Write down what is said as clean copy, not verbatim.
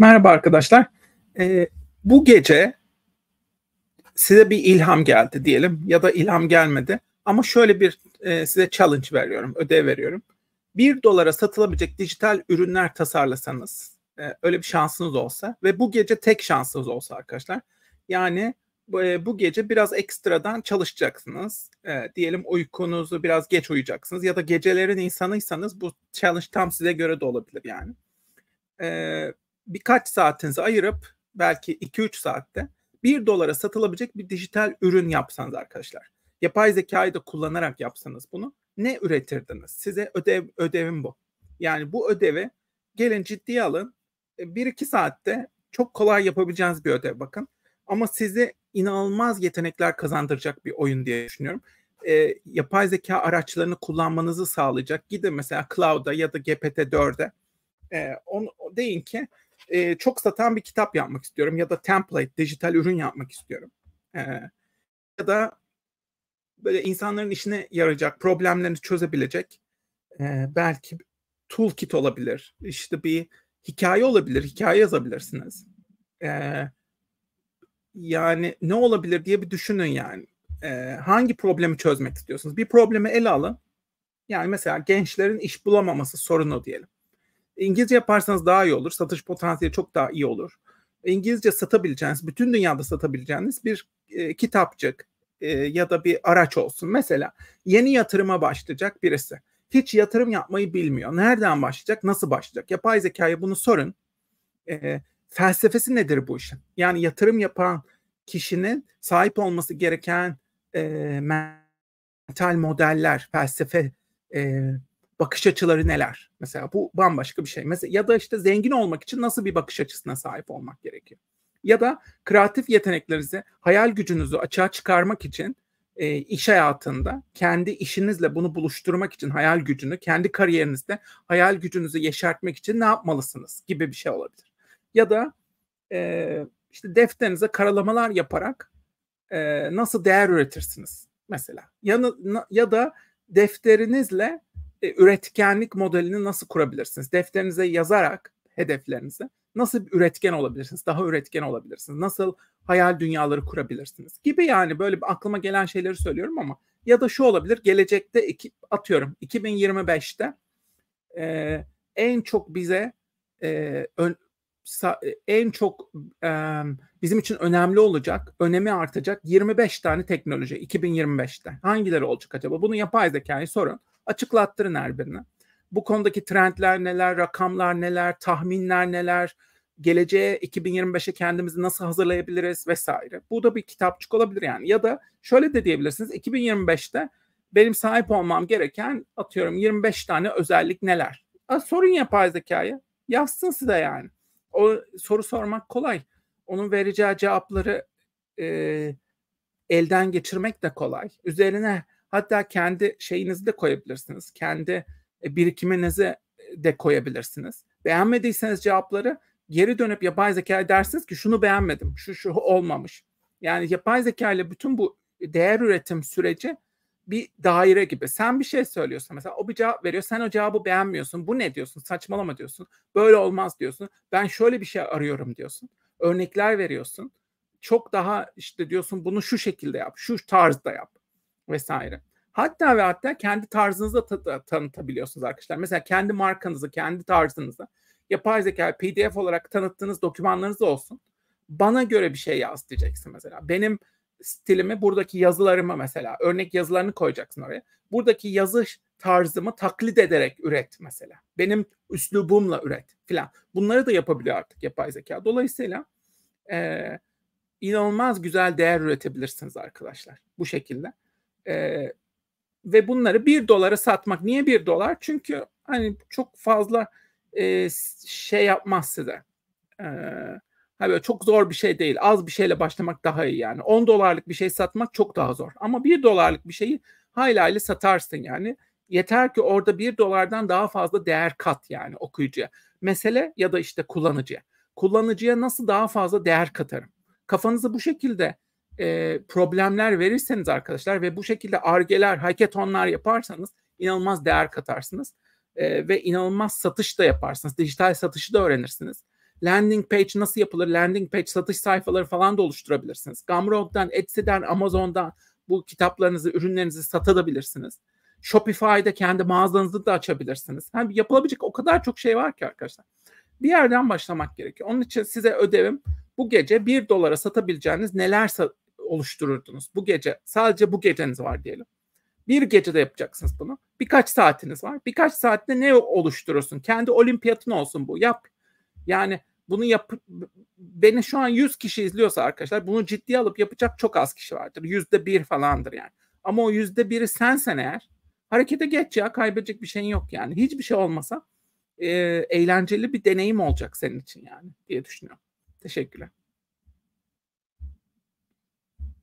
Merhaba arkadaşlar. Bu gece size bir ilham geldi diyelim ya da ilham gelmedi. Ama şöyle bir size challenge veriyorum, ödev veriyorum. $1 satılabilecek dijital ürünler tasarlasanız, öyle bir şansınız olsa ve bu gece tek şansınız olsa arkadaşlar. Yani bu gece biraz ekstradan çalışacaksınız. Diyelim uykunuzu biraz geç uyuyacaksınız ya da gecelerin insanıysanız bu challenge tam size göre de olabilir yani. Birkaç saatinizi ayırıp belki 2-3 saatte $1 satılabilecek bir dijital ürün yapsanız arkadaşlar. Yapay zekayı da kullanarak yapsanız bunu ne üretirdiniz? Size ödevim bu. Yani bu ödevi gelin ciddiye alın. 1-2 saatte çok kolay yapabileceğiniz bir ödev bakın. Ama size inanılmaz yetenekler kazandıracak bir oyun diye düşünüyorum. Yapay zeka araçlarını kullanmanızı sağlayacak. Gidin mesela Cloud'a ya da GPT-4'e deyin ki çok satan bir kitap yapmak istiyorum ya da template, dijital ürün yapmak istiyorum. Ya da böyle insanların işine yarayacak, problemlerini çözebilecek belki toolkit olabilir, işte bir hikaye olabilir, hikaye yazabilirsiniz. Yani ne olabilir diye bir düşünün yani. Hangi problemi çözmek istiyorsunuz? Bir problemi ele alın. Yani mesela gençlerin iş bulamaması sorunu diyelim. İngilizce yaparsanız daha iyi olur. Satış potansiyeli çok daha iyi olur. İngilizce satabileceğiniz, bütün dünyada satabileceğiniz bir kitapçık ya da bir araç olsun. Mesela yeni yatırıma başlayacak birisi. Hiç yatırım yapmayı bilmiyor. Nereden başlayacak, nasıl başlayacak? Yapay zekaya bunu sorun. Felsefesi nedir bu işin? Yani yatırım yapan kişinin sahip olması gereken mental modeller, felsefe, bakış açıları neler? Mesela bu bambaşka bir şey. Mesela, ya da işte zengin olmak için nasıl bir bakış açısına sahip olmak gerekiyor? Ya da kreatif yeteneklerinizi, hayal gücünüzü açığa çıkarmak için iş hayatında kendi işinizle bunu buluşturmak için hayal gücünü, kendi kariyerinizde hayal gücünüzü yeşertmek için ne yapmalısınız gibi bir şey olabilir. Ya da işte defterinize karalamalar yaparak nasıl değer üretirsiniz mesela. Ya da defterinizle üretkenlik modelini nasıl kurabilirsiniz? Defterinize yazarak hedeflerinizi nasıl üretken olabilirsiniz? Daha üretken olabilirsiniz. Nasıl hayal dünyaları kurabilirsiniz? Gibi yani böyle aklıma gelen şeyleri söylüyorum ama ya da şu olabilir. Gelecekte atıyorum 2025'te en çok bize bizim için önemli olacak, önemi artacak 25 tane teknoloji 2025'te. Hangileri olacak acaba? Bunu yapay zekayı sorun. Açıklattırın her birini. Bu konudaki trendler neler, rakamlar neler, tahminler neler, geleceğe 2025'e kendimizi nasıl hazırlayabiliriz vesaire. Bu da bir kitapçık olabilir yani. Ya da şöyle de diyebilirsiniz. 2025'te benim sahip olmam gereken atıyorum 25 tane özellik neler? Sorun yapay zekayı. Yazsın size yani. O soru sormak kolay. Onun vereceği cevapları elden geçirmek de kolay. Üzerine hatta kendi şeyinizi de koyabilirsiniz. Kendi birikiminizi de koyabilirsiniz. Beğenmediyseniz cevapları geri dönüp yapay zekaya dersiniz ki şunu beğenmedim, şu olmamış. Yani yapay zeka ile bütün bu değer üretim süreci bir daire gibi. Sen bir şey söylüyorsun mesela o bir cevap veriyor. Sen o cevabı beğenmiyorsun. Bu ne diyorsun? Saçmalama diyorsun. Böyle olmaz diyorsun. Ben şöyle bir şey arıyorum diyorsun. Örnekler veriyorsun. Çok daha işte diyorsun bunu şu şekilde yap, şu tarzda yap vesaire. Hatta ve hatta kendi tarzınızı tanıtabiliyorsunuz arkadaşlar. Mesela kendi markanızı, kendi tarzınızı yapay zeka PDF olarak tanıttığınız dokümanlarınız olsun. Bana göre bir şey yaz diyeceksin mesela. Benim stilimi buradaki yazılarıma mesela örnek yazılarını koyacaksın oraya. Buradaki yazı tarzımı taklit ederek üret mesela. Benim üslubumla üret filan. Bunları da yapabiliyor artık yapay zeka. Dolayısıyla inanılmaz güzel değer üretebilirsiniz arkadaşlar bu şekilde. Ve bunları $1 satmak. Niye $1? Çünkü hani çok fazla şey yapmaz size. Böyle çok zor bir şey değil. Az bir şeyle başlamak daha iyi yani. $10'lık bir şey satmak çok daha zor. Ama $1'lık bir şeyi hayli hayli satarsın yani. Yeter ki orada $1'dan daha fazla değer kat yani okuyucuya. Mesele ya da işte kullanıcıya. Kullanıcıya nasıl daha fazla değer katarım? Kafanızı bu şekilde problemler verirseniz arkadaşlar ve bu şekilde argeler, hackathonlar yaparsanız inanılmaz değer katarsınız ve inanılmaz satış da yaparsınız. Dijital satışı da öğrenirsiniz. Landing page nasıl yapılır? Landing page satış sayfaları falan da oluşturabilirsiniz. Gumroad'dan, Etsy'den, Amazon'dan bu kitaplarınızı, ürünlerinizi satabilirsiniz. Shopify'de kendi mağazanızı da açabilirsiniz. Yani yapılabilecek o kadar çok şey var ki arkadaşlar. Bir yerden başlamak gerekiyor. Onun için size ödevim, bu gece $1 satabileceğiniz neler oluştururdunuz? Bu gece, sadece bu geceniz var diyelim. Bir gecede yapacaksınız bunu. Birkaç saatiniz var. Birkaç saatte ne oluşturursun? Kendi olimpiyatın olsun bu. Yap. Yani bunu yap. Beni şu an 100 kişi izliyorsa arkadaşlar, bunu ciddiye alıp yapacak çok az kişi vardır. %1 falandır yani. Ama o %1'i sensen eğer, harekete geç ya, kaybedecek bir şeyin yok yani. Hiçbir şey olmasa eğlenceli bir deneyim olacak senin için yani diye düşünüyorum. Teşekkürler.